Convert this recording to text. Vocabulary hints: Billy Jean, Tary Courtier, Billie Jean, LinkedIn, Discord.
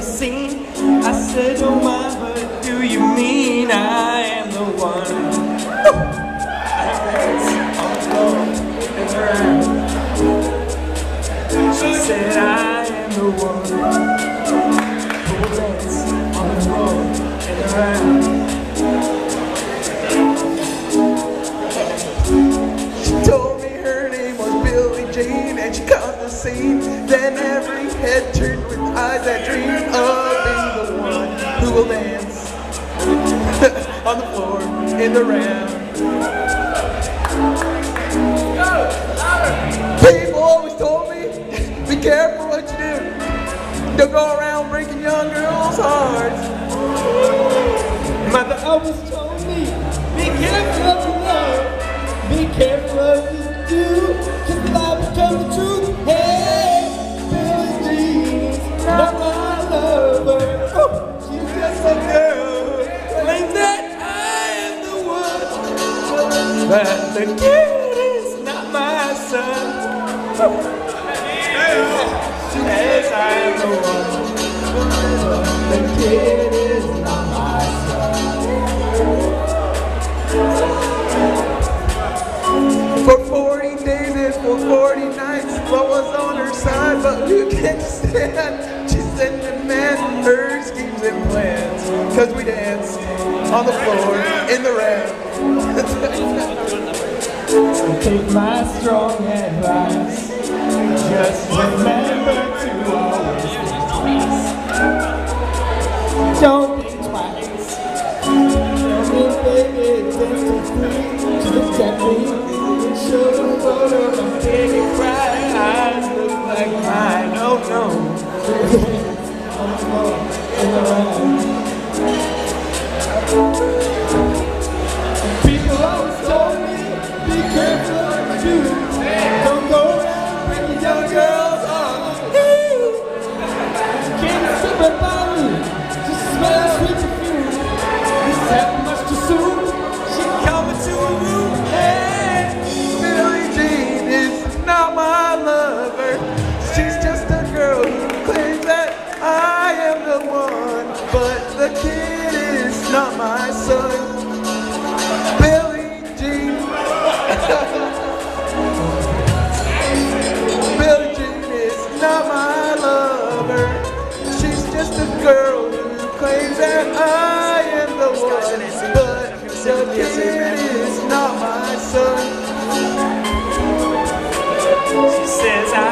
every scene. I said, oh my, what do you mean? I am the one. She said, I am the one who dance on the road and around. She told me her name was Billy Jean, and she caught the scene. Then every head turned with eyes that dreamed of being the one who will dance on the floor in the round. People always told me, be careful what you do. Don't go around breaking young girls' hearts. Mother always told me, be careful what you love. Be careful what you do. 'Cause the lie becomes the truth. Hey, Billie Jean's not my lover. Oh, she's just a girl. Claims that I am the one. But the kid is not my son. Oh. Yes, I am the one. The kid is not my son. For 40 days and for 40 nights, love was on her side, but who can stand? She sent a man her schemes and plans, 'cause we danced on the floor in the round. Take my strong advice. Just remember to always dance. Don't think twice. Don't be baby, dance to free. Just get me. Show the photo of baby cry. Eyes look like mine. Oh no. People always told me, be careful what you do. Don't go around. Young girls are new. Can't sit right by me. Just smells sweet perfume. It's happened much too soon. She come into a room. Hey, Billie Jean is not my lover. She's just a girl who claims that I am the one. But the kid is not my son. Billie Jean. Girl who claims that I am the one, but the kid is not my son. She says I